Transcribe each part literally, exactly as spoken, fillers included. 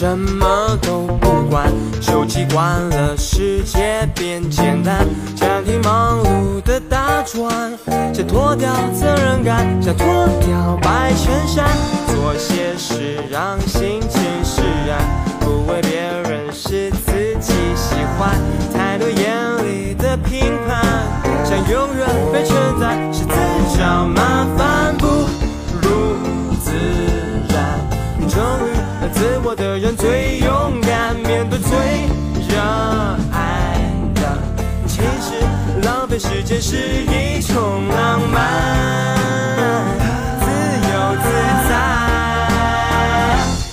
什么都不管，手机关了，世界变简单。家庭忙碌的打转，想脱掉责任感，想脱掉白衬衫，做些事让心情释然，不为别人，是自己喜欢。太多眼里的评判，想永远被称赞，是自找麻烦，不如自然。终于。 自我的人最勇敢，面对最热爱的。其实浪费时间是一种浪漫，自由自在，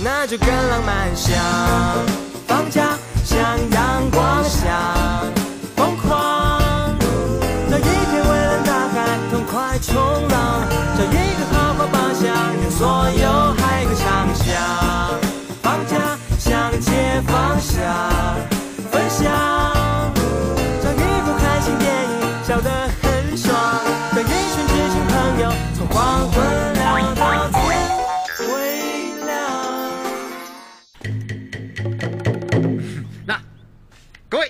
那就跟浪漫想放假，像阳光下疯狂。找一片蔚蓝大海，痛快冲浪，找一个豪华包厢，跟所有海哥畅想。 放下，分享，找一部开心电影，笑得很爽。找一群知心朋友，从黄昏聊到天微亮。那，各位，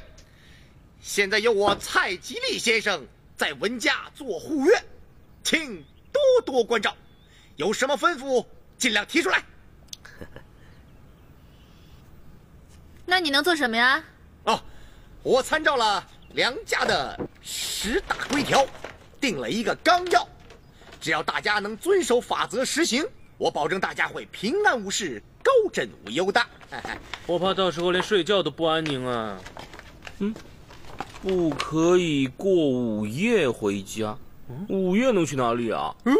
现在由我蔡吉利先生在文家做护院，请多多关照，有什么吩咐尽量提出来。 那你能做什么呀？哦，我参照了梁家的十大规条，定了一个纲要。只要大家能遵守法则实行，我保证大家会平安无事、高枕无忧的。我怕到时候连睡觉都不安宁啊。嗯，不可以过午夜回家。嗯、午夜能去哪里啊？嗯，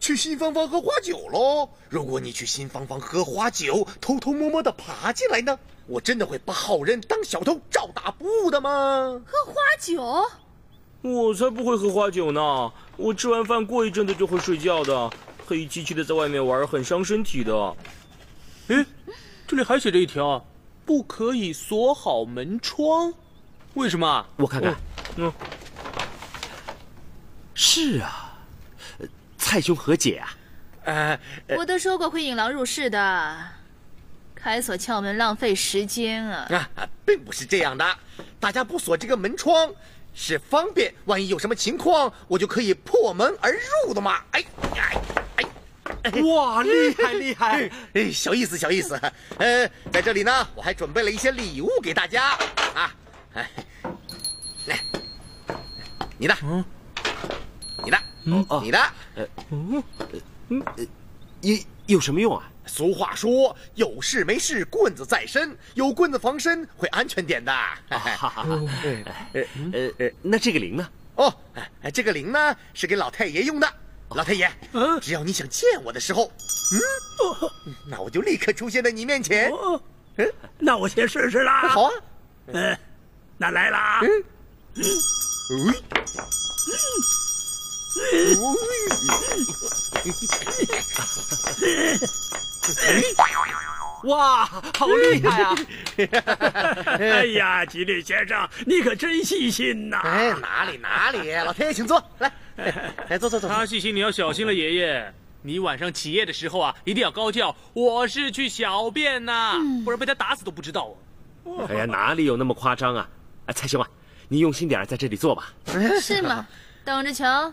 去新芳芳喝花酒喽。如果你去新芳芳喝花酒，偷偷摸摸的爬进来呢？ 我真的会把好人当小偷，照打不误的吗？喝花酒？我才不会喝花酒呢！我吃完饭过一阵子就会睡觉的，黑漆漆的在外面玩很伤身体的。哎，这里还写着一条啊，不可以锁好门窗。为什么？我看看。嗯，是啊，蔡兄和解啊。呃，呃我都说过会引狼入室的。 开锁撬门浪费时间啊！啊，并不是这样的，大家不锁这个门窗，是方便，万一有什么情况，我就可以破门而入的嘛！哎哎哎！哇，厉害厉害！哎，小意思小意思。呃，在这里呢，我还准备了一些礼物给大家啊！哎，来，你的，嗯，你的，嗯，你的，呃，嗯，嗯，有有什么用啊？ 俗话说，有事没事棍子在身，有棍子防身会安全点的。呃呃，那这个铃呢？哦，这个铃呢是给老太爷用的。老太爷，只要你想见我的时候，嗯，那我就立刻出现在你面前。嗯，那我先试试啦。好啊，嗯，那来啦。嗯，嗯，嗯，嗯。 哇，好厉害啊！哎呀，吉利先生，你可真细心呐！哎，哪里哪里，老天爷请坐，来，来坐坐坐。他细心，你要小心了，爷爷。你晚上起夜的时候啊，一定要高叫我是去小便呐，不然被他打死都不知道啊。哎呀，哪里有那么夸张啊？哎，蔡兄啊，你用心点，在这里坐吧。是吗？等着瞧。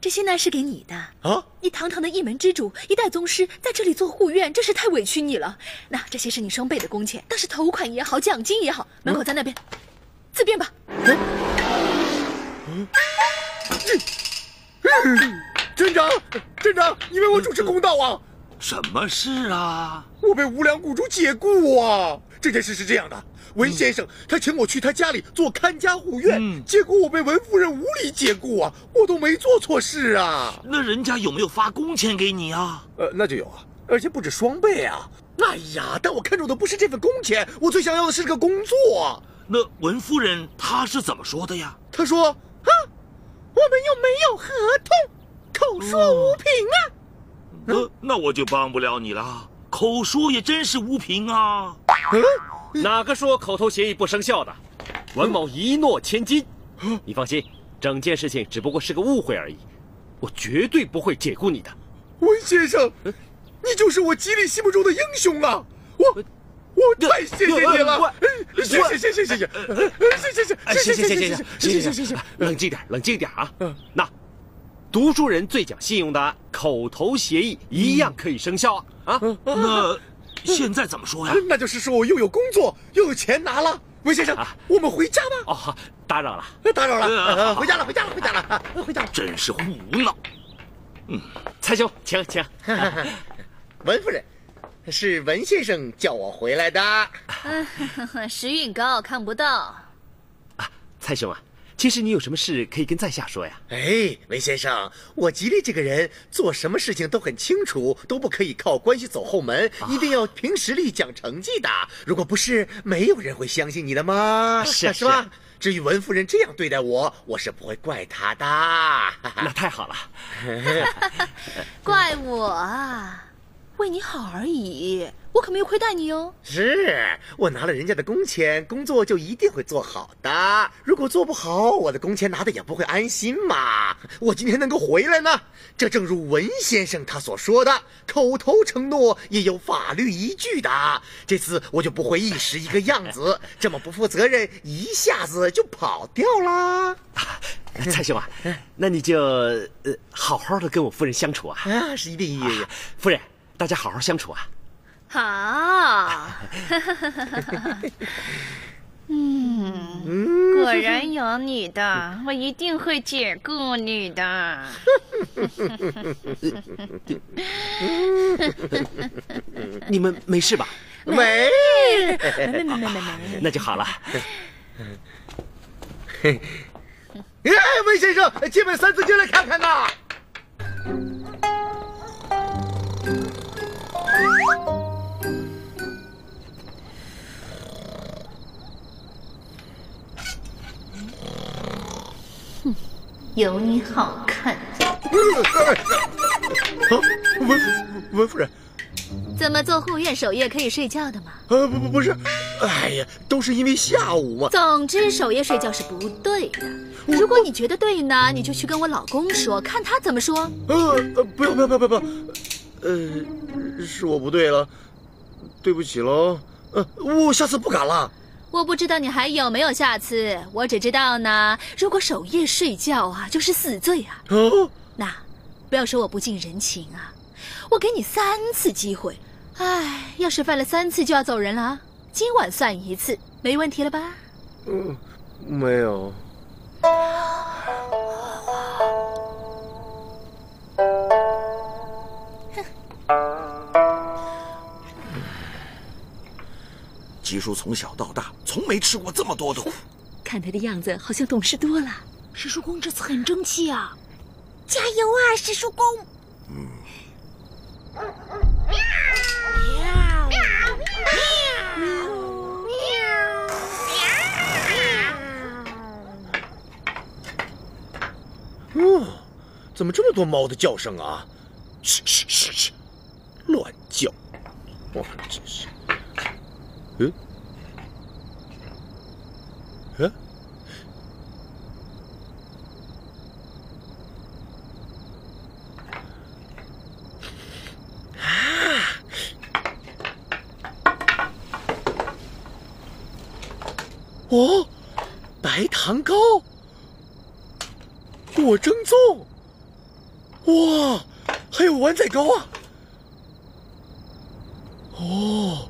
这些呢是给你的啊。你堂堂的一门之主，一代宗师，在这里做护院，真是太委屈你了。那这些是你双倍的工钱，当是头款也好，奖金也好，门口在那边，嗯、自便吧。嗯 镇长，镇长，你为我主持公道啊！什么事啊？我被无良雇主解雇啊！这件事是这样的，文先生他请我去他家里做看家护院，嗯、结果我被文夫人无理解雇啊！我都没做错事啊！那人家有没有发工钱给你啊？呃，那就有啊，而且不止双倍啊！哎呀，但我看中的不是这份工钱，我最想要的是个工作。那文夫人她是怎么说的呀？她说。 哼，我们又没有合同，口说无凭啊！嗯、呃，那我就帮不了你了。口说也真是无凭啊！嗯、哪个说口头协议不生效的？文某一诺千金。嗯、你放心，整件事情只不过是个误会而已，我绝对不会解雇你的。文先生，嗯、你就是我吉利心目中的英雄了。我。 我太谢谢你了，谢谢谢谢谢谢，谢谢谢谢谢谢谢谢谢谢。冷静点，冷静点啊！那，读书人最讲信用的口头协议一样可以生效啊！啊，那现在怎么说呀？那就是说我又有工作又有钱拿了。文先生，我们回家吧。哦，好，打扰了，打扰了，回家了，回家了，回家了，回家了。真是胡闹！嗯，蔡兄，请请。文夫人。 是文先生叫我回来的。时运高，看不到。啊，蔡兄啊，其实你有什么事可以跟在下说呀？哎，文先生，我吉利这个人做什么事情都很清楚，都不可以靠关系走后门，啊、一定要凭实力讲成绩的。如果不是，没有人会相信你的嘛，是、啊、是吧？是啊、至于文夫人这样对待我，我是不会怪她的。那太好了，怪我啊。 为你好而已，我可没有亏待你哦。是我拿了人家的工钱，工作就一定会做好的。如果做不好，我的工钱拿的也不会安心嘛。我今天能够回来呢，这正如文先生他所说的，口头承诺也有法律依据的。这次我就不会一时一个样子，这么不负责任，一下子就跑掉啦。啊 蔡兄啊，那你就呃好好的跟我夫人相处啊。啊，是一定一定。夫人。 大家好好相处啊！好，嗯，果然有你的，我一定会解雇你的。你们没事吧？没，没没没没没，那就好了。嘿，哎，文先生，借本《三字经》来看看呐。 有你好看！文文夫人，怎么做护院守夜可以睡觉的吗？呃，不不不是，哎呀，都是因为下午嘛。总之，守夜睡觉是不对的。如果你觉得对呢，你就去跟我老公说，看他怎么说。呃，不要不要不要不要，呃，是我不对了，对不起喽。呃，我下次不敢了。 我不知道你还有没有下次，我只知道呢，如果守夜睡觉啊，就是死罪啊！哦，那不要说我不近人情啊，我给你三次机会，哎，要是犯了三次就要走人了啊！今晚算一次，没问题了吧？嗯，没有。哼。 吉叔从小到大，从没吃过这么多的苦。看他的样子，好像懂事多了。史叔公这次很争气啊！加油啊，史叔公！嗯。喵喵喵喵喵喵！哦，怎么这么多猫的叫声啊？嘘嘘嘘嘘，乱叫！哇，真是。 嗯，嗯、啊，啊！哦，白糖糕，果蒸粽，哇，还有丸仔糕啊！哦。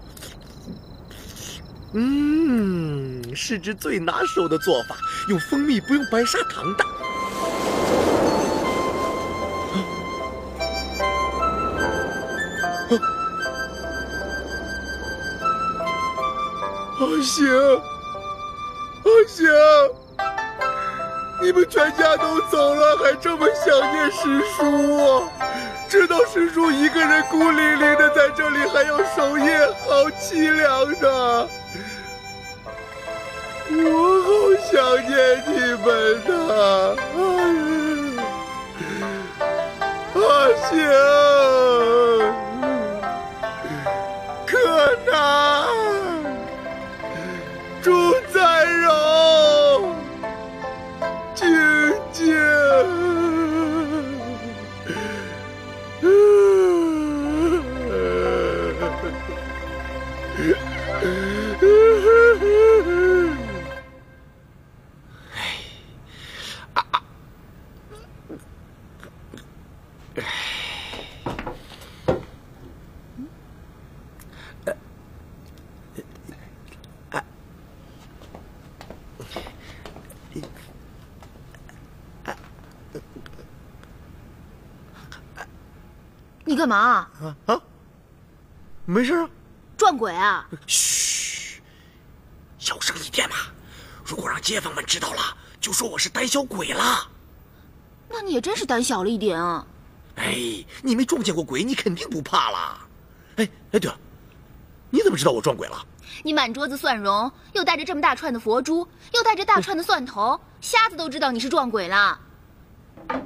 嗯，是只最拿手的做法，用蜂蜜不用白砂糖的。啊啊！行，啊行，你们全家都走了，还这么想念师叔啊？知道师叔一个人孤零零的在这里还要守夜，好凄凉的。 我好想念你们呐！可行，可难。主宰柔，清静。你干嘛啊？啊，没事啊。撞鬼啊！嘘，小声一点嘛。如果让街坊们知道了，就说我是胆小鬼了。那你也真是胆小了一点啊。哎，你没撞见过鬼，你肯定不怕啦。哎哎，对了，你怎么知道我撞鬼了？你满桌子蒜蓉，又带着这么大串的佛珠，又带着大串的蒜头，瞎子都知道你是撞鬼了。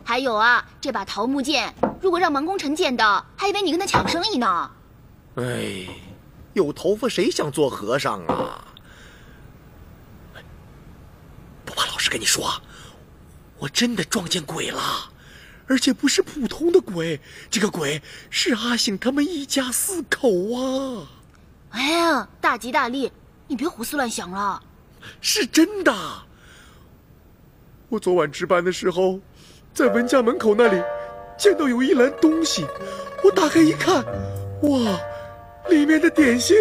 还有啊，这把桃木剑，如果让王功臣见到，还以为你跟他抢生意呢。哎，有头发谁想做和尚啊？不怕，老实跟你说，我真的撞见鬼了，而且不是普通的鬼，这个鬼是阿醒他们一家四口啊！哎呀，大吉大利，你别胡思乱想了，是真的。我昨晚值班的时候。 在文家门口那里，见到有一篮东西，我打开一看，哇，里面的点心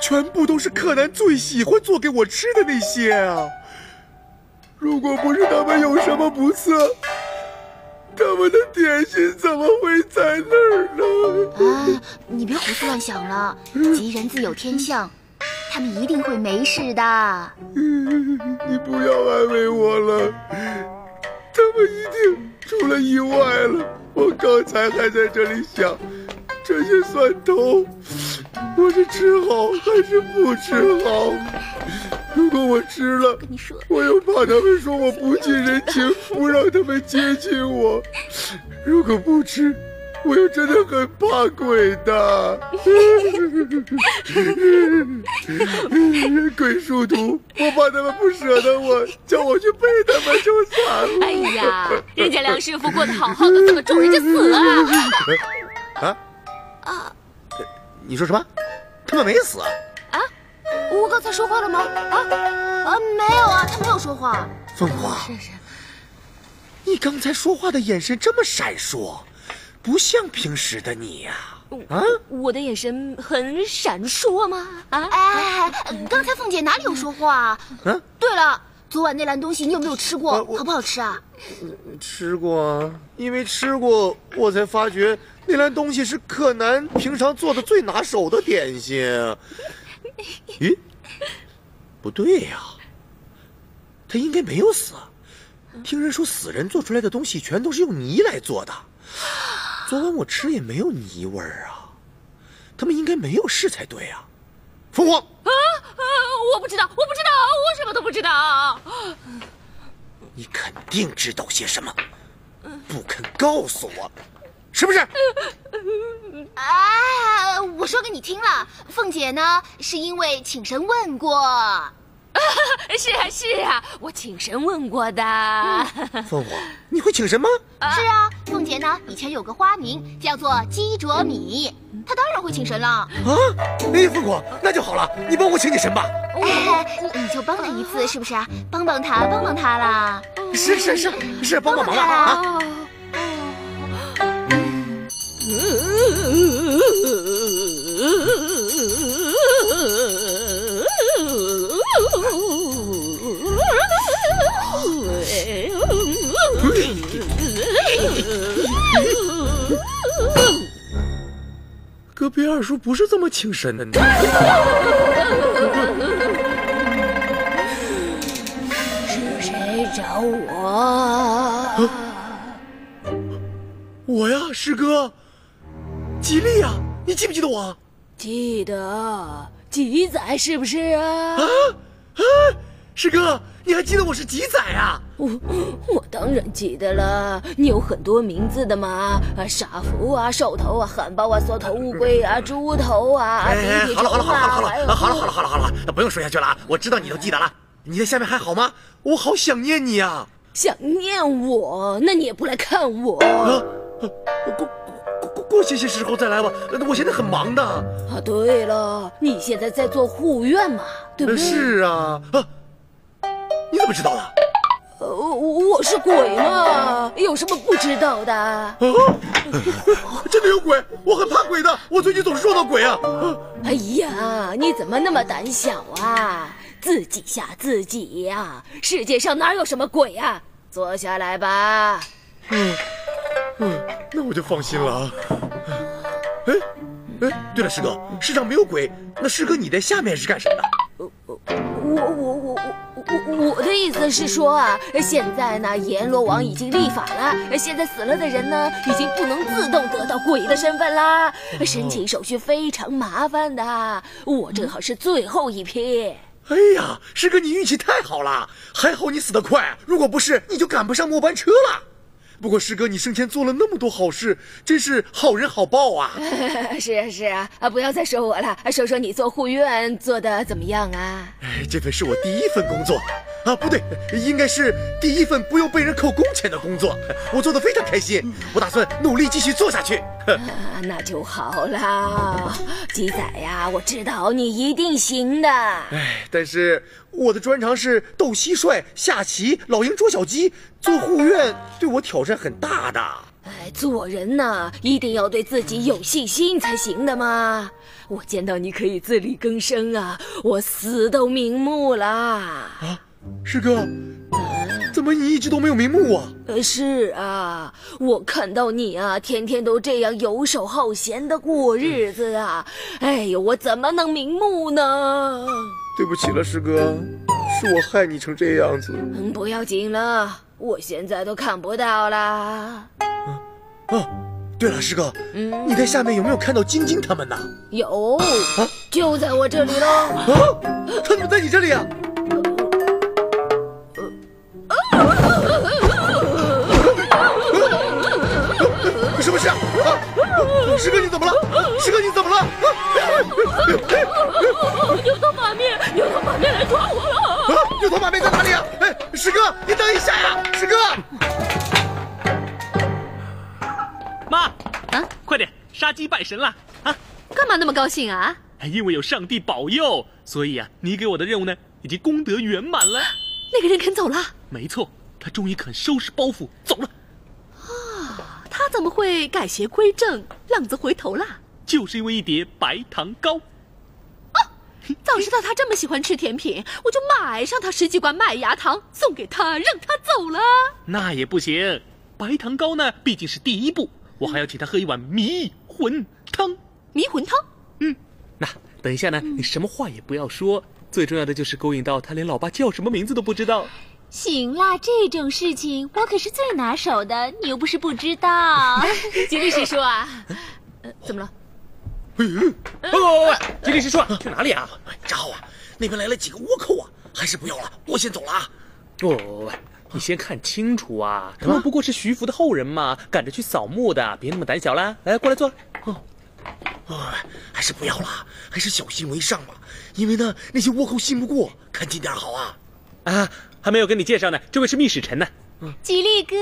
全部都是柯南最喜欢做给我吃的那些啊！如果不是他们有什么不测，他们的点心怎么会在那儿呢？哎，你别胡思乱想了，吉人自有天相，他们一定会没事的。你不要安慰我了。 他们一定出了意外了。我刚才还在这里想，这些蒜头，我是吃好还是不吃好？如果我吃了，我又怕他们说我不近人情，不让他们接近我；如果不吃，我又真的很怕鬼的。鬼殊途，我怕他们不舍得我，叫我去背他们就惨了。哎呀，人家梁师傅过得好好的，怎么咒人家死啊？啊啊！你说什么？他们没死啊？啊？我刚才说话了吗？啊啊，没有啊，他没有说话。凤凰，是是，你刚才说话的眼神这么闪烁。 不像平时的你呀！啊，我的眼神很闪烁吗？啊！哎，刚才凤姐哪里有说话啊？嗯。对了，昨晚那篮东西你有没有吃过？好不好吃啊？吃过啊，因为吃过，我才发觉那篮东西是柯南平常做的最拿手的点心。咦？不对呀，他应该没有死。听人说，死人做出来的东西全都是用泥来做的。 昨晚我吃也没有泥味儿啊，他们应该没有事才对啊。凤凰啊啊！我不知道，我不知道，我什么都不知道。你肯定知道些什么，不肯告诉我，是不是？啊！我说给你听了，凤姐呢，是因为请神问过。啊、是啊是啊，我请神问过的。嗯、凤凰，你会请神吗？啊是啊，凤姐呢以前有个花名叫做鸡啄米，她当然会请神了。啊，哎，凤凰，那就好了，你帮我请你神吧。哎，你就帮她一次，是不是啊？帮帮她，帮帮她啦。是是是是，帮帮忙吧啊。隔壁二叔不是这么请神的呢。是谁找我？啊、我呀，师哥，吉利呀，你记不记得我？记得，吉仔是不是啊？啊啊，师哥，你还记得我是吉仔啊？我我当然记得了，你有很多名字的嘛，啊，傻福啊，兽头啊，汉包啊，缩头乌龟啊，猪头啊，鼻涕虫啊，好了好了好了好了好了好了好了，不用说下去了啊，我知道你都记得了。你在下面还好吗？我好想念你啊！想念我？那你也不来看我啊？过过过些些时候再来吧，我现在很忙的。啊，对了，你现在在做护院嘛，对不对？是啊，啊，你怎么知道的？ 我是鬼嘛，有什么不知道的？啊，真的有鬼，我很怕鬼的，我最近总是撞到鬼啊！哎呀，你怎么那么胆小啊？自己吓自己呀、啊！世界上哪有什么鬼啊？坐下来吧。嗯嗯，那我就放心了啊。哎哎，对了，师哥，世上没有鬼，那师哥你在下面是干什么的？我我我我我。 我我的意思是说啊，现在呢，阎罗王已经立法了，现在死了的人呢，已经不能自动得到鬼的身份啦，申请手续非常麻烦的。我正好是最后一批。哎呀，师哥，你运气太好了，还好你死得快，如果不是，你就赶不上末班车了。不过师哥，你生前做了那么多好事，真是好人好报啊！是啊是啊，啊，不要再说我了，说说你做护院做的怎么样啊？哎，这份是我第一份工作，啊，不对，应该是第一份不用被人扣工钱的工作，我做的非常开心，我打算努力继续做下去。啊，那就好啦，鸡仔呀，我知道你一定行的。哎，但是。 我的专长是斗蟋蟀、下棋、老鹰捉小鸡，做护院对我挑战很大的。哎，做人呐，一定要对自己有信心才行的嘛。我见到你可以自力更生啊，我死都瞑目啦。啊，师哥。 怎么你一直都没有瞑目啊？呃，是啊，我看到你啊，天天都这样游手好闲的过日子啊，哎呦，我怎么能瞑目呢？对不起了，师哥，是我害你成这样子。嗯，不要紧了，我现在都看不到啦。啊，啊，对了，师哥，嗯，你在下面有没有看到晶晶他们呢？有，啊，就在我这里喽。啊，他怎么在你这里啊？ 什么事啊？师哥，你怎么了？师哥，你怎么了？牛头马面，牛头马面来抓我了！牛头马面在哪里啊？哎，师哥，你等一下呀！师哥，妈，啊，快点，杀鸡拜神了啊！干嘛那么高兴啊？因为有上帝保佑，所以啊，你给我的任务呢，已经功德圆满了。那个人肯走了？没错，他终于肯收拾包袱走了。 他怎么会改邪归正、浪子回头啦？就是因为一碟白糖糕。哦，早知道他这么喜欢吃甜品，我就买上他十几罐麦芽糖送给他，让他走了。那也不行，白糖糕呢毕竟是第一步，我还要请他喝一碗迷魂汤。迷魂汤？嗯，那等一下呢，你什么话也不要说，最重要的就是勾引到他连老爸叫什么名字都不知道。 行啦，这种事情我可是最拿手的，你又不是不知道。吉利师叔啊，呃，怎么了？喂喂喂，吉利师叔，去哪里啊？扎浩啊，那边来了几个倭寇啊，还是不要了，我先走了啊。喂喂喂，你先看清楚啊，他们不过是徐福的后人嘛，赶着去扫墓的，别那么胆小啦。来，过来坐。哦，还是不要了，还是小心为上吧，因为呢，那些倭寇信不过，看紧点好啊。啊。 还没有跟你介绍呢，这位是密使臣呢。吉利哥，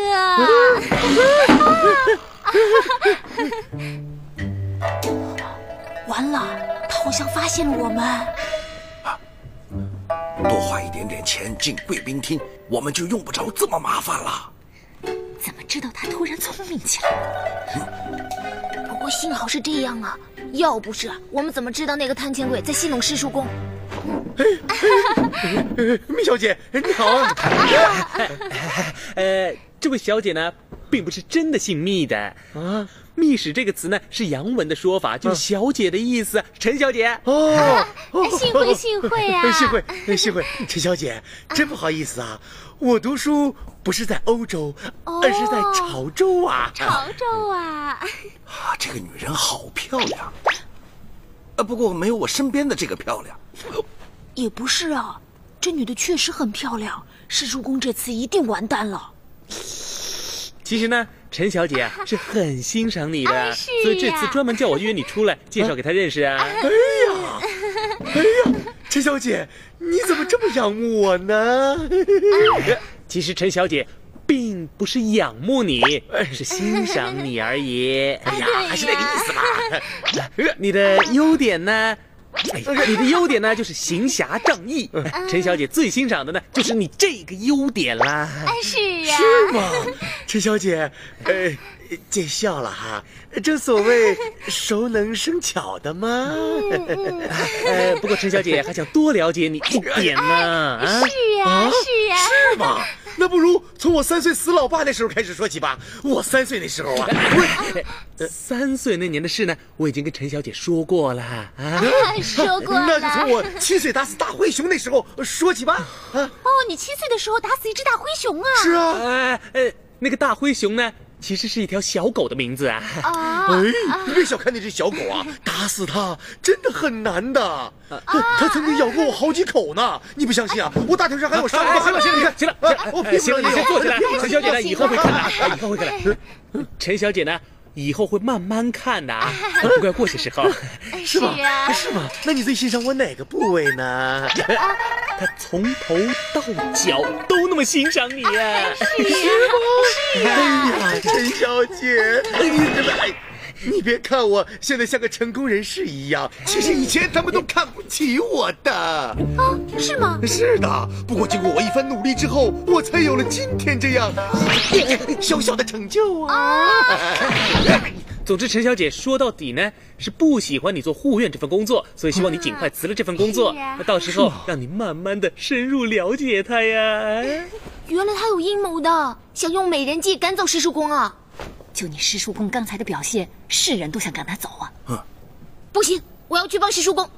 完了，他好像发现了我们。啊，多花一点点钱进贵宾厅，我们就用不着这么麻烦了。怎么知道他突然聪明起来？嗯、不过幸好是这样啊，要不是我们怎么知道那个贪钱鬼在戏弄师叔公？ 蜜小姐，你好。呃，这位小姐呢，并不是真的姓蜜的啊。蜜使这个词呢，是洋文的说法，就是小姐的意思。陈小姐。哦，幸会幸会啊！幸会幸会，陈小姐，真不好意思啊，我读书不是在欧洲，而是在潮州啊。潮州啊！啊，这个女人好漂亮。 啊，不过没有我身边的这个漂亮，也不是啊，这女的确实很漂亮，施主公这次一定完蛋了。其实呢，陈小姐啊是很欣赏你的，啊啊、所以这次专门叫我约你出来，介绍给她认识啊。啊哎呀，哎呀，陈小姐，你怎么这么仰慕我呢？其实陈小姐。 并不是仰慕你，是欣赏你而已。哎呀，还是那个意思嘛。你的优点呢？哎、你的优点呢，就是行侠仗义。陈小姐最欣赏的呢，就是你这个优点啦。是呀、啊。是吗？陈小姐，呃，见笑了哈。正所谓熟能生巧的嘛。呃，不过陈小姐还想多了解你一点呢。哎、是呀、啊，啊、是呀、啊，是吗？ 那不如从我三岁死老爸那时候开始说起吧。我三岁那时候啊，三岁那年的事呢，我已经跟陈小姐说过了啊，说过了。那就从我七岁打死大灰熊那时候说起吧。啊，哦，你七岁的时候打死一只大灰熊啊？是啊，呃呃，那个大灰熊呢，其实是一条小狗的名字啊。啊，哎，你别小看那只小狗啊，打死它真的很难的。 他曾经咬过我好几口呢，你不相信啊？我大腿上还有伤疤。行了行了行了行了，行了，你先坐起来。陈小姐呢，以后会看的，以后会看的。陈小姐呢，以后会慢慢看的啊，不过要过些时候。是吗？是吗？那你最欣赏我哪个部位呢？他从头到脚都那么欣赏你呀。是吗？哎呀，陈小姐，你真的哎。 你别看我现在像个成功人士一样，其实以前他们都看不起我的啊，是吗？是的，不过经过我一番努力之后，我才有了今天这样小小的成就啊。总之，陈小姐说到底呢，是不喜欢你做护院这份工作，所以希望你尽快辞了这份工作，那到时候让你慢慢的深入了解她呀。原来她有阴谋的，想用美人计赶走石叔公啊。 就你师叔公刚才的表现，是人都想赶他走啊！嗯，不行，我要去帮师叔公。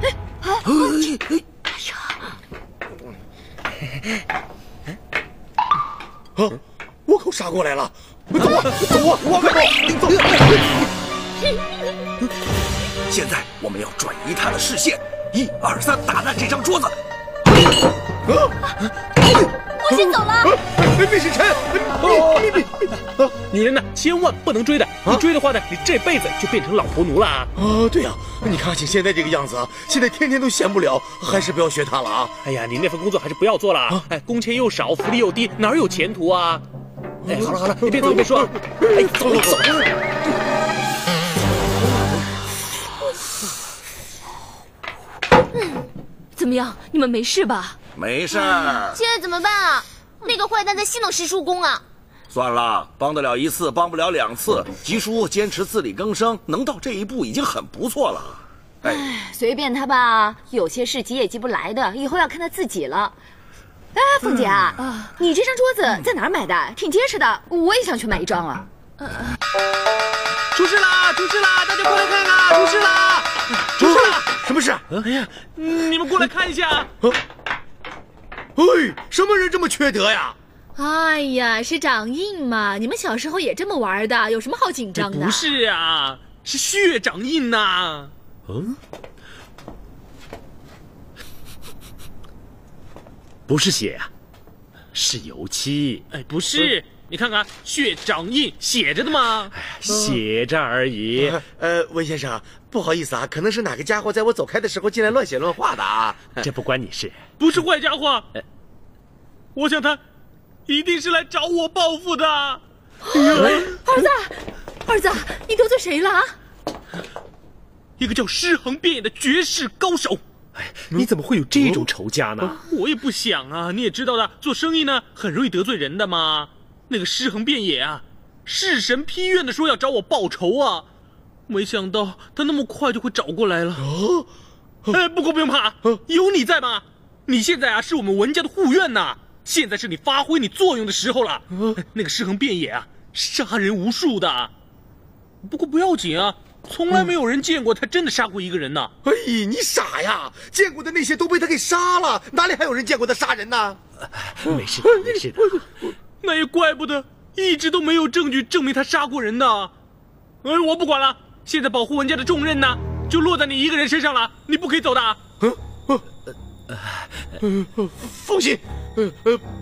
哎呀！啊！倭寇杀过来了！走啊走啊！倭寇！走！现在我们要转移他的视线，一二三，打烂这张桌子！啊！ 我先走了。别使沉！啊，女人呢，千万不能追的。你追的话呢，你这辈子就变成老头奴了啊！啊，对呀，你看阿景现在这个样子啊，现在天天都闲不了，还是不要学他了啊！哎呀，你那份工作还是不要做了啊！哎，工钱又少，福利又低，哪有前途啊？哎，好了好了，你别走，别说。哎，走走。怎么样？你们没事吧？ 没事儿，现在怎么办啊？那个坏蛋在戏弄石叔公啊！算了，帮得了一次，帮不了两次。吉叔坚持自力更生，能到这一步已经很不错了。哎，随便他吧，有些事急也急不来的，以后要看他自己了。哎，凤姐啊，嗯、你这张桌子在哪儿买的？挺结实的，我也想去买一张啊。呃、出事啦！出事啦！大家过来看啊！出事啦！出事啦！什么事？哎呀，你们过来看一下。啊 哎，什么人这么缺德呀？哎呀，是掌印嘛！你们小时候也这么玩的，有什么好紧张的？不是啊，是血掌印呐。嗯，不是血啊，是油漆。哎，不是，嗯、你看看血掌印写着的嘛，写着而已。呃，文先生。 不好意思啊，可能是哪个家伙在我走开的时候进来乱写乱画的啊，这不关你事，不是坏家伙。我想他一定是来找我报复的。儿子，儿子，你得罪谁了啊？一个叫尸横遍野的绝世高手。哎，你怎么会有这种仇家呢？我也不想啊，你也知道的，做生意呢很容易得罪人的嘛。那个尸横遍野啊，弑神批院的说要找我报仇啊。 没想到他那么快就会找过来了。哦，哎，不过不用怕，有你在嘛。你现在啊是我们文家的护院呐，现在是你发挥你作用的时候了。那个尸横遍野啊，杀人无数的。不过不要紧啊，从来没有人见过他真的杀过一个人呐。哎，你傻呀！见过的那些都被他给杀了，哪里还有人见过他杀人呢？没事的，没事的。那也怪不得，一直都没有证据证明他杀过人呢。哎，我不管了。 现在保护文家的重任呢，就落在你一个人身上了，你不可以走的啊！嗯嗯，呃、放心，呃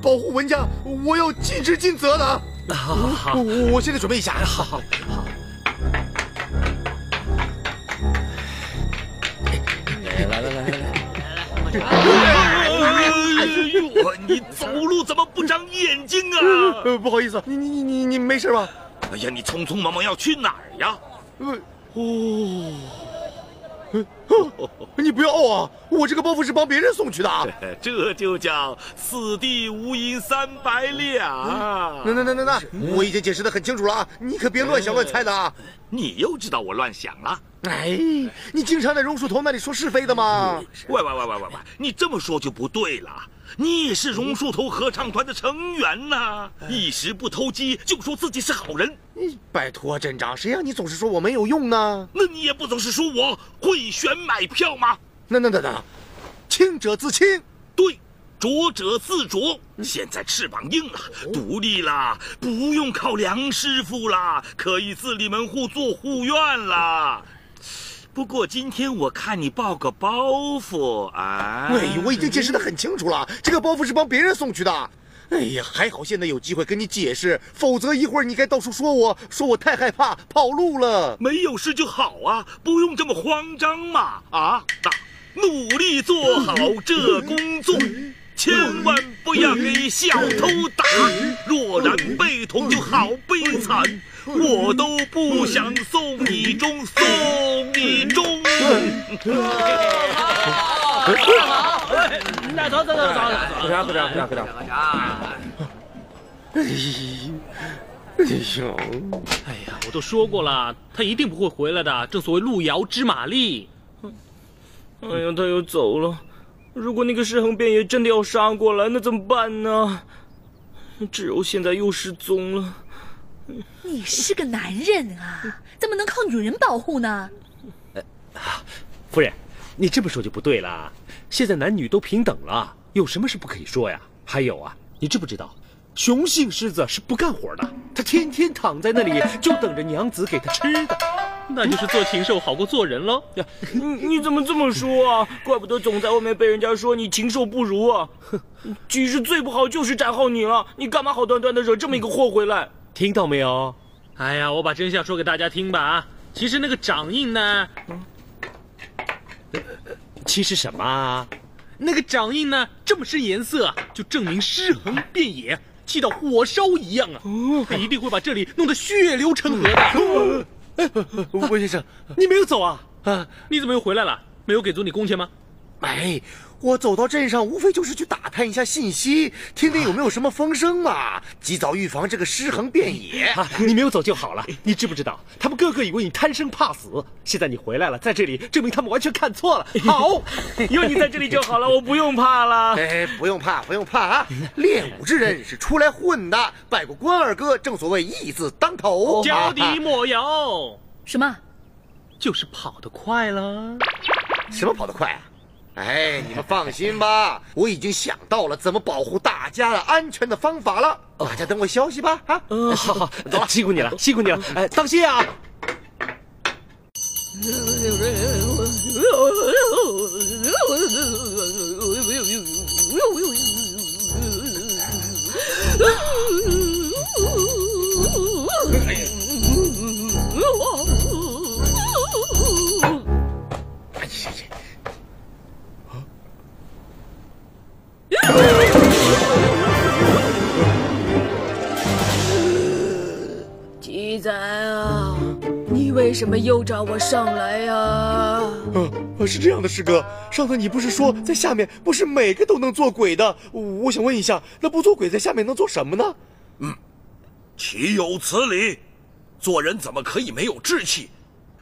保护文家，我要尽职尽责的。好，好，好，我现在准备一下。好好好。来来来来来来来，我你走路怎么不长眼睛啊？呃，不好意思，你你你你你没事吧？哎呀，你匆匆忙忙要去哪儿呀？呃，哦。 你不要哦啊！我这个包袱是帮别人送去的啊，这就叫此地无银三百两。那那那那那，我已经解释的很清楚了啊，你可别乱想乱猜的啊！你又知道我乱想了？哎，你经常在榕树头那里说是非的吗？喂喂喂喂喂喂，你这么说就不对了。你也是榕树头合唱团的成员呐，一时不投机就说自己是好人。拜托镇长，谁让你总是说我没有用呢？那你也不总是说我会。 你选买票吗？那那那那，清者自清，对，浊者自浊。现在翅膀硬了，独立了，不用靠梁师傅啦，可以自立门户做护院啦。不过今天我看你抱个包袱啊！哎呦，我已经解释得很清楚了，这个包袱是帮别人送去的。哎呀，还好现在有机会跟你解释，否则一会儿你该到处说我说我太害怕跑路了。没有事就好啊，不用这么慌张嘛啊！努力做好这工作，千万不要给小偷打。若然被捅，就好悲惨。我都不想送你终，送你终。那走走走走走，喝茶喝茶喝茶喝茶。哎呦，哎呀，我都说过了，他一定不会回来的。正所谓路遥知马力。哎呀，他又走了。如果那个尸横遍野真的要杀过来，那怎么办呢？芷柔现在又失踪了。你是个男人啊，怎么能靠女人保护呢？夫人。 你这么说就不对了，现在男女都平等了，有什么是不可以说呀？还有啊，你知不知道，雄性狮子是不干活的，它天天躺在那里，就等着娘子给它吃的。那就是做禽兽好过做人喽。你你怎么这么说啊？怪不得总在外面被人家说你禽兽不如啊！其实最不好就是展浩你了，你干嘛好端端的惹这么一个祸回来？听到没有？哎呀，我把真相说给大家听吧啊！其实那个掌印呢？嗯 其实什么啊？那个掌印呢？这么深颜色啊，就证明尸横遍野，气到火烧一样啊！他一定会把这里弄得血流成河的。哎，文先生，你没有走啊？啊，你怎么又回来了？没有给足你工钱吗？哎，我走到镇上，无非就是去打探一下信息，听听有没有什么风声嘛，及早预防这个尸横遍野。啊，你没有走就好了。你知不知道，他们个个以为你贪生怕死，现在你回来了，在这里证明他们完全看错了。好，有你在这里就好了，我不用怕了。哎，不用怕，不用怕啊！练武之人是出来混的，拜过关二哥，正所谓义字当头，脚底抹油。什么？就是跑得快了。什么跑得快啊？ 哎，你们放心吧，我已经想到了怎么保护大家的安全的方法了。大家等我消息吧，啊！嗯，好好，走了，辛苦你了，辛苦你了，哎，当心啊！哎呀！ 鸡仔啊，你为什么又找我上来呀？啊，是这样的，师哥，上次你不是说在下面不是每个都能做鬼的？我想问一下，那不做鬼在下面能做什么呢？嗯，岂有此理！做人怎么可以没有志气？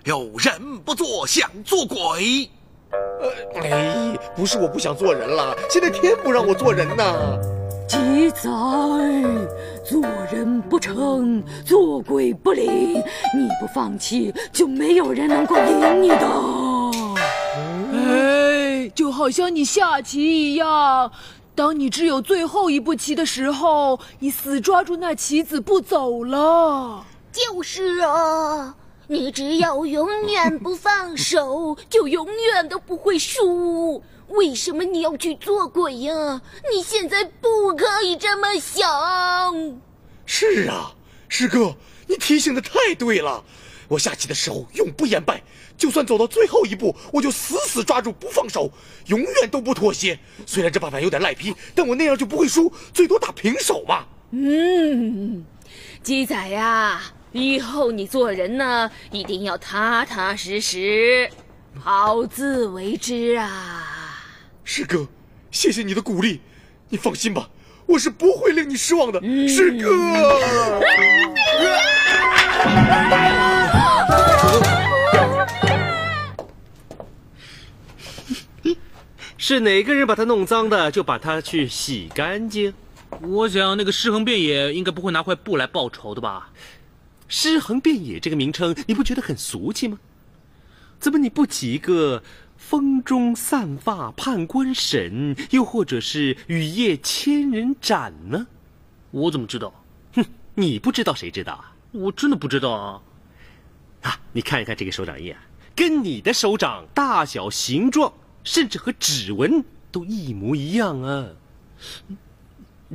有人不做，想做鬼。 呃，哎，不是我不想做人了，现在天不让我做人呐。鸡仔，做人不成，做鬼不灵，你不放弃，就没有人能够赢你的。哎，就好像你下棋一样，当你只有最后一步棋的时候，你死抓住那棋子不走了。就是啊。你只要永远不放手，就永远都不会输。为什么你要去做鬼呀？你现在不可以这么想。是啊，师哥，你提醒的太对了。我下棋的时候永不言败，就算走到最后一步，我就死死抓住不放手，永远都不妥协。虽然这把盘有点赖皮，但我那样就不会输，最多打平手嘛。嗯，鸡仔呀，以后你做人呢，一定要踏踏实实，好自为之啊。师哥，谢谢你的鼓励，你放心吧，我是不会令你失望的，嗯、师哥。啊是哪个人把它弄脏的，就把它去洗干净。我想那个尸横遍野应该不会拿块布来报仇的吧？尸横遍野这个名称，你不觉得很俗气吗？怎么你不起一个风中散发判官神，又或者是雨夜千人斩呢？我怎么知道？哼，你不知道谁知道啊？我真的不知道啊！啊，你看一看这个手掌印啊，跟你的手掌大小、形状，甚至和指纹都一模一样啊！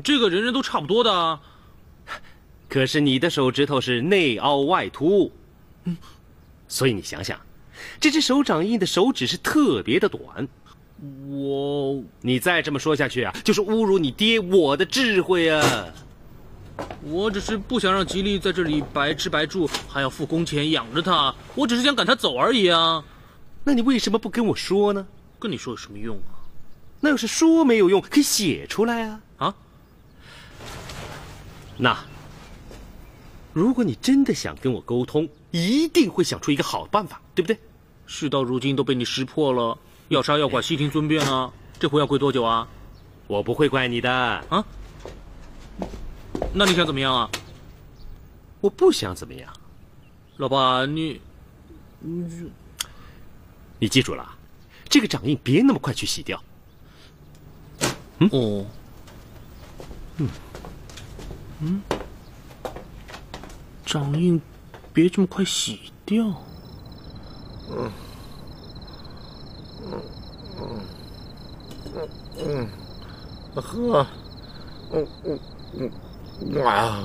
这个人人都差不多的啊。可是你的手指头是内凹外凸，嗯，所以你想想，这只手掌印的手指是特别的短。我，你再这么说下去啊，就是侮辱你爹我的智慧啊！我只是不想让吉利在这里白吃白住，还要付工钱养着他，我只是想赶他走而已啊。那你为什么不跟我说呢？跟你说有什么用啊？那要是说没有用，可以写出来啊！啊，那如果你真的想跟我沟通，一定会想出一个好办法，对不对？事到如今都被你识破了，要杀要剐悉听尊便啊！这回要跪多久啊？我不会怪你的啊！那你想怎么样啊？我不想怎么样，老爸你，你，你记住了。这个掌印别那么快去洗掉。嗯哦，嗯嗯，掌印别这么快洗掉。嗯嗯嗯嗯嗯，呵，嗯嗯嗯，啊，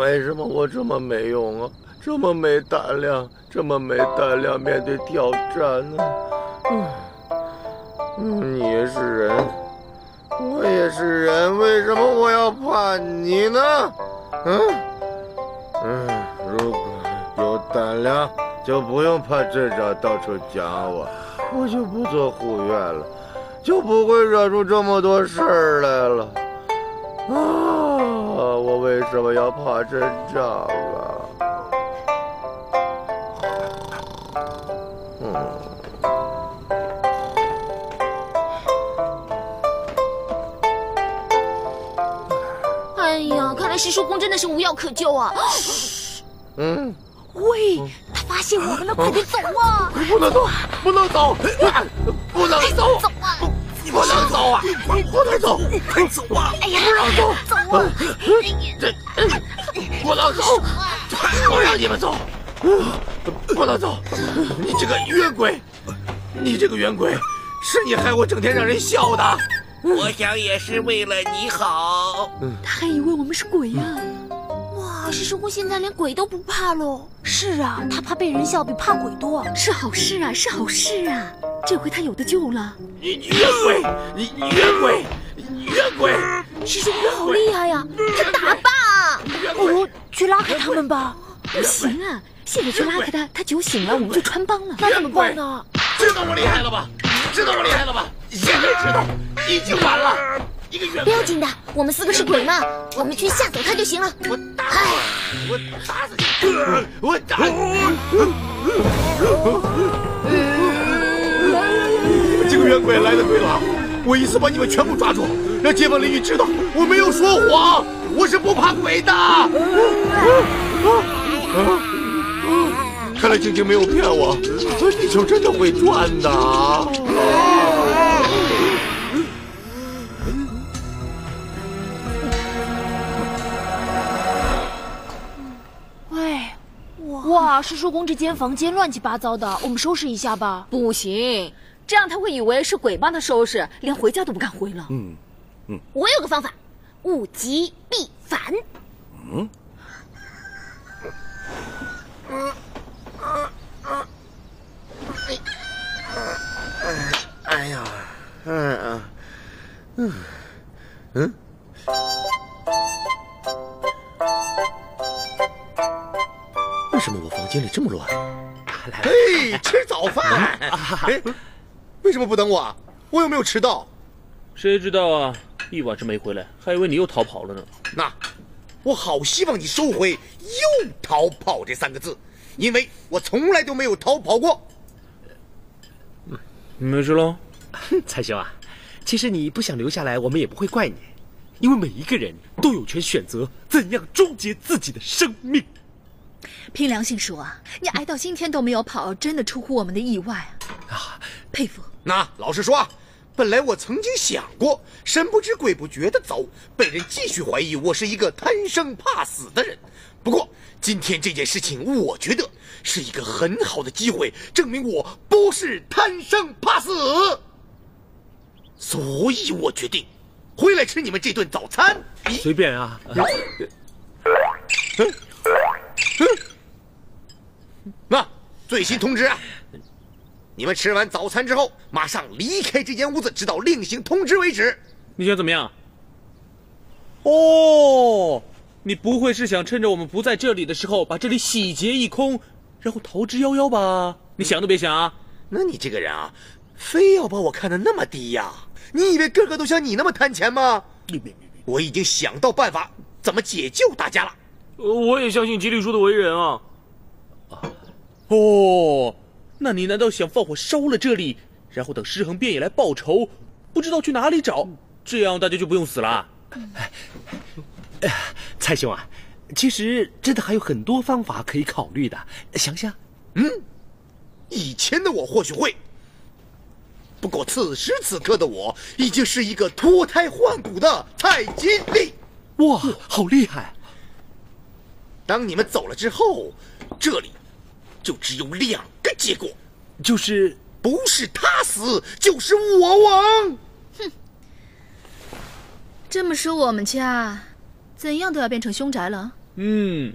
为什么我这么没用啊？这么没胆量，这么没胆量面对挑战呢、啊？嗯，你也是人，我也是人，为什么我要怕你呢？嗯嗯，如果有胆量，就不用怕镇长到处讲我，我就不做护院了，就不会惹出这么多事儿来了。啊，我为什么要怕镇长啊？嗯。师叔公真的是无药可救啊！嗯，喂，他发现我们了，快点走啊！不能走，不能走，不能走，走啊！不能走啊！不能走，快走啊！哎呀，不让走，走啊！这不能走，不让你们走，不能走！你这个冤鬼，你这个冤鬼，是你害我整天让人笑的。我想也是为了你好。他还以为我们是鬼呀、啊！哇，师叔公现在连鬼都不怕喽。是啊，他怕被人笑比怕鬼多。是好事啊，是好事啊！这回他有的救了。你你冤鬼！你你冤鬼！你冤鬼！师叔公好厉害呀、啊！他打吧！哦，去拉开他们吧！不行啊，现在去拉开他，他酒醒了，我们就穿帮了。那怎么办呢？知道我厉害了吧？知道我厉害了吧？现在知道。已经晚了，一个月不要紧的，我们四个是鬼嘛，我们去吓走他就行了。我打，我打死你！我打！你们这个冤鬼来的对了，我一次把你们全部抓住，让街坊邻居知道我没有说谎，我是不怕鬼的。看来晶晶没有骗我，地球真的会转的。啊，是叔公这间房间乱七八糟的，我们收拾一下吧。不行，这样他会以为是鬼帮他收拾，连回家都不敢回了。嗯嗯，我有个方法，物极必反。嗯。 嗯嗯嗯，哎呀，嗯嗯嗯为什么我房间里这么乱？来，哎，吃早饭。哎，为什么不等我？我又没有迟到。谁知道啊？一晚上没回来，还以为你又逃跑了呢。那。 我好希望你收回“又逃跑”这三个字，因为我从来都没有逃跑过。嗯，没事喽。彩兄啊，其实你不想留下来，我们也不会怪你，因为每一个人都有权选择怎样终结自己的生命。凭良心说啊，你挨到今天都没有跑，真的出乎我们的意外啊！啊，佩服。那老实说。 本来我曾经想过神不知鬼不觉的走，被人继续怀疑我是一个贪生怕死的人。不过今天这件事情，我觉得是一个很好的机会，证明我不是贪生怕死。所以我决定回来吃你们这顿早餐。随便啊。嗯嗯、那最新通知啊。 你们吃完早餐之后，马上离开这间屋子，直到另行通知为止。你想怎么样？哦，你不会是想趁着我们不在这里的时候，把这里洗劫一空，然后逃之夭夭吧？你想都别想啊！那你这个人啊，非要把我看得那么低呀？你以为个个都像你那么贪钱吗？我已经想到办法怎么解救大家了。我也相信吉利叔的为人啊。哦。 那你难道想放火烧了这里，然后等尸横遍野来报仇？不知道去哪里找，这样大家就不用死了。呃、蔡兄啊，其实真的还有很多方法可以考虑的，想想。嗯，以前的我或许会，不过此时此刻的我已经是一个脱胎换骨的蔡金利。哇，好厉害！当你们走了之后，这里。 就只有两个结果，就是不是他死，就是我亡。哼，这么说我们家怎样都要变成凶宅了？嗯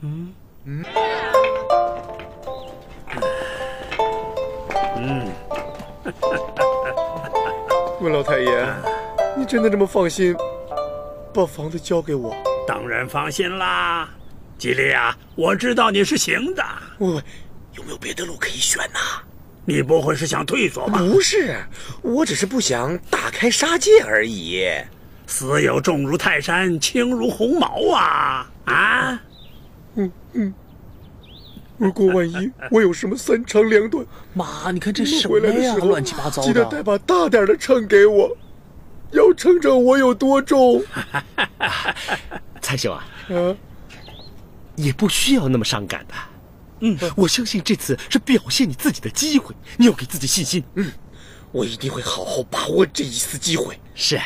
嗯嗯嗯。问老太爷，你真的这么放心把房子交给我？当然放心啦。 吉利啊，我知道你是行的。喂，有没有别的路可以选呢、啊？你不会是想退缩吧？不是，我只是不想大开杀戒而已。死有重如泰山，轻如鸿毛啊！啊，嗯嗯。如果万一我有什么三长两短，妈，你看这什么呀？乱七八糟的。记得带把大点的秤给我，要称着我有多重。蔡兄啊。啊 也不需要那么伤感的，嗯，我相信这次是表现你自己的机会，你要给自己信心。嗯，我一定会好好把握这一次机会。是，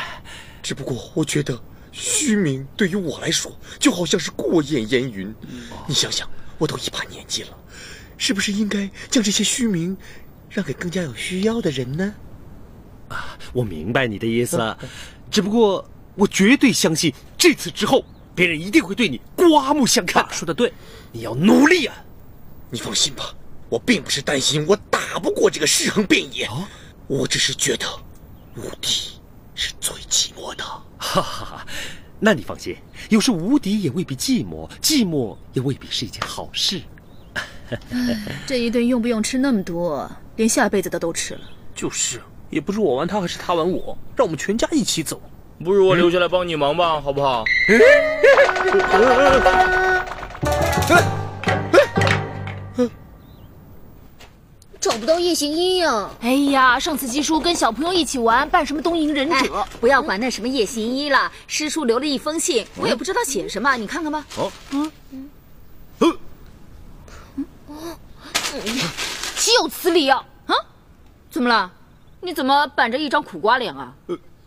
只不过我觉得虚名对于我来说就好像是过眼烟云。嗯、你想想，我都一把年纪了，是不是应该将这些虚名让给更加有需要的人呢？啊，我明白你的意思，嗯、只不过我绝对相信这次之后。 别人一定会对你刮目相看。说的对，你要努力啊！你放心吧，我并不是担心我打不过这个尸横遍野，啊、我只是觉得无敌是最寂寞的。哈哈哈！那你放心，有时无敌也未必寂寞，寂寞也未必是一件好事。这一顿用不用吃那么多？连下辈子的都吃了。就是，也不是我玩他，还是他玩我，让我们全家一起走。 不如我留下来帮你忙吧，好不好？找不到夜行衣呀！哎呀，上次鸡叔跟小朋友一起玩，扮什么东瀛忍者，不要管那什么夜行衣了。师叔留了一封信，我也不知道写什么，你看看吧。哦，嗯嗯嗯哦，岂有此理啊！啊，怎么了？你怎么板着一张苦瓜脸啊？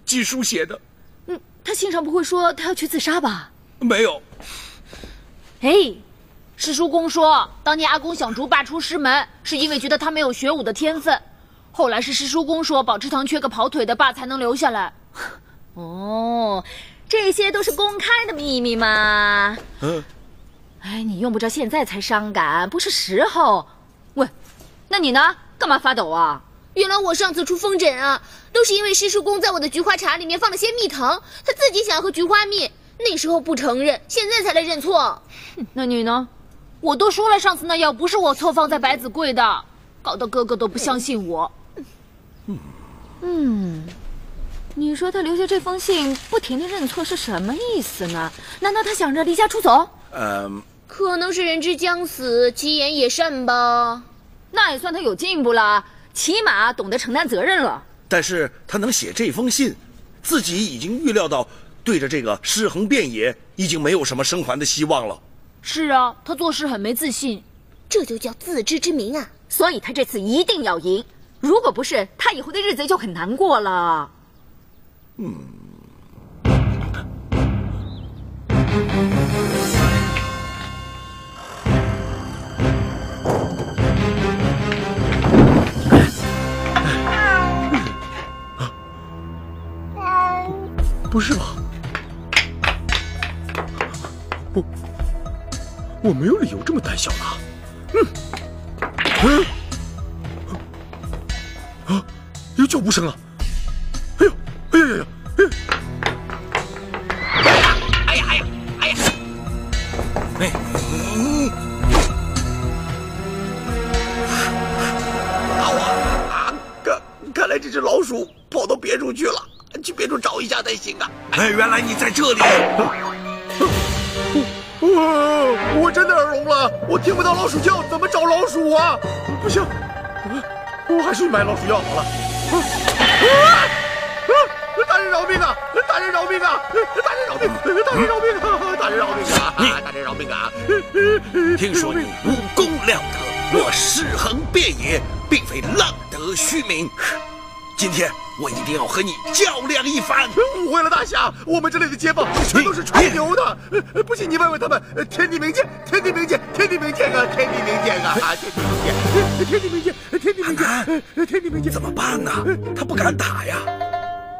季叔写的，嗯，他信上不会说他要去自杀吧？没有。哎，史书公说，当年阿公想竹罢出师门，是因为觉得他没有学武的天分。后来是史书公说，保志堂缺个跑腿的爸才能留下来。哦，这些都是公开的秘密嘛。嗯。哎，你用不着现在才伤感，不是时候。喂，那你呢？干嘛发抖啊？原来我上次出风疹啊，都是因为史书公在我的菊花茶里面放了些蜜糖，他自己想要喝菊花蜜，那时候不承认，现在才来认错。那你呢？ 我都说了，上次那药不是我错放在百子柜的，搞得哥哥都不相信我。嗯，你说他留下这封信，不停的认错是什么意思呢？难道他想着离家出走？嗯，可能是人之将死，其言也善吧。那也算他有进步了，起码懂得承担责任了。但是他能写这封信，自己已经预料到，对着这个尸横遍野，已经没有什么生还的希望了。 是啊，他做事很没自信，这就叫自知之明啊！所以他这次一定要赢，如果不是，他以后的日子就很难过了。嗯。不是吧？不。 我没有理由这么胆小吧？嗯，嗯、哎，啊，有脚步声啊！哎呦，哎呀呀呀！哎呀，哎呀，哎呀，哎呀！打我！啊，看，看来这只老鼠跑到别处去了，去别处找一下才行啊！哎，原来你在这里。啊 哦，我真的耳聋了，我听不到老鼠叫，怎么找老鼠啊？不行，我还是买老鼠药好了。啊啊！大人饶命啊！大人饶命啊！大人饶命！大人饶命啊！大人饶命啊！大人饶命啊！听说你武功了得，我尸横遍野，并非浪得虚名。今天我一定要和你较量一番。误会了，大侠，我们这里的街坊全都是吹牛的。不信你问问他们，天地冥界，天地冥界，天地冥界啊，天地冥界啊，天地冥界，天地冥界，天地冥界，天地冥界，怎么办呢？他不敢打呀。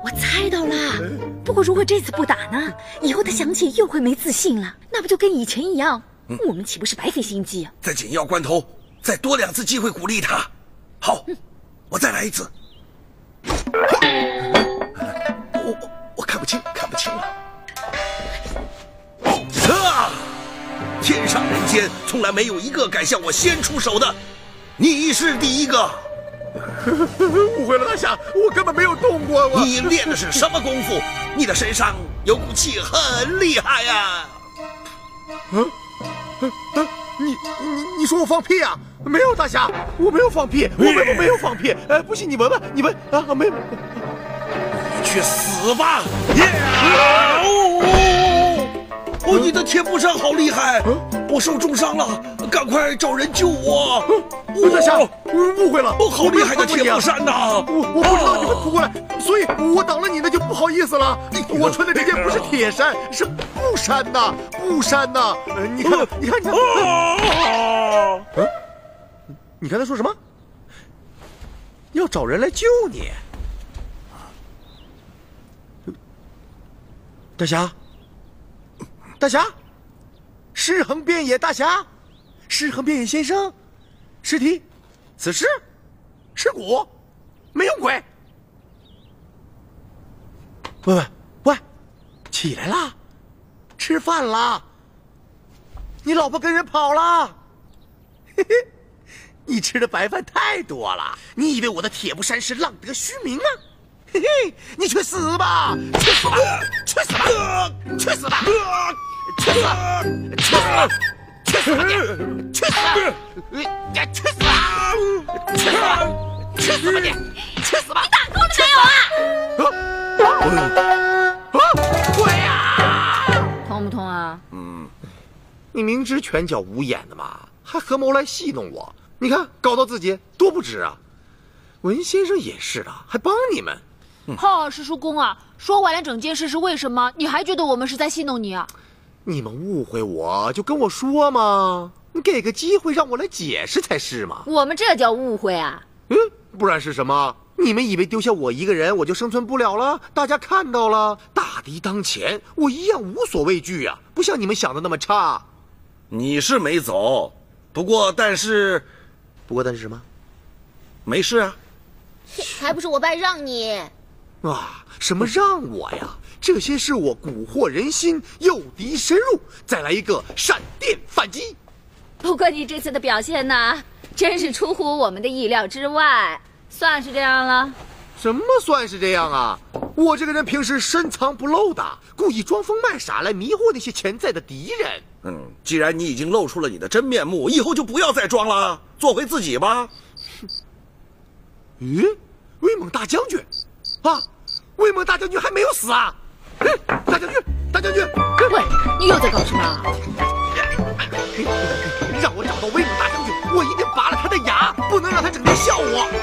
我猜到了，不过如果这次不打呢，以后他想起又会没自信了，那不就跟以前一样？我们岂不是白费心机啊？在紧要关头，再多两次机会鼓励他。好，我再来一次。 我我看不清，看不清了。啊！天上人间，从来没有一个敢向我先出手的，你是第一个。误会了，大侠，我根本没有动过我。你练的是什么功夫？你的身上有股气，很厉害呀、啊。嗯、啊啊啊，你你你说我放屁啊？ 没有大侠，我没有放屁，我没我没有放屁，呃，不信你闻闻，你闻啊，没有。你去死吧！哦，哦，你的铁布衫好厉害！我受重伤了，赶快找人救我！大侠，误会了，哦，好厉害的铁布衫呐！我我不知道你们扑过来，所以我挡了你，那就不好意思了。我穿的这件不是铁衫，是布衫呐，布衫呐！你看，你看，你看。 你刚才说什么？要找人来救你，大侠，大侠，尸横遍野，大侠，尸横遍野先生，尸体，死尸，尸骨，没有鬼。喂喂喂，起来啦，吃饭啦，你老婆跟人跑了，嘿嘿。 你吃的白饭太多了，你以为我的铁布衫是浪得虚名啊？嘿嘿，你去死吧！去死吧！去死吧！去死吧！去死！去死！去死！去死！你去死吧！去死吧！去死吧你！去死吧！你打够了没有啊？啊！鬼呀！痛不痛啊？嗯，你明知拳脚无眼的嘛，还合谋来戏弄我。 你看，搞到自己多不值啊！文先生也是的，还帮你们。哈、嗯，师叔公啊，说完了整件事是为什么？你还觉得我们是在戏弄你啊？你们误会我就跟我说嘛。你给个机会让我来解释才是嘛。我们这叫误会啊。嗯，不然是什么？你们以为丢下我一个人我就生存不了了？大家看到了，大敌当前，我一样无所畏惧啊，不像你们想的那么差。你是没走，不过但是，不过但是什么？没事啊，还不是我爸让你。啊，什么让我呀？这些是我蛊惑人心，诱敌深入，再来一个闪电反击。不过你这次的表现呢，真是出乎我们的意料之外，算是这样了。什么算是这样啊？我这个人平时深藏不露的，故意装疯卖傻来迷惑那些潜在的敌人。嗯，既然你已经露出了你的真面目，以后就不要再装了，做回自己吧。咦，威猛大将军。啊，威猛大将军还没有死啊！大将军，大将军，喂，你又在搞什么？让我找到威猛大将军，我一定拔了他的牙，不能让他整天笑我。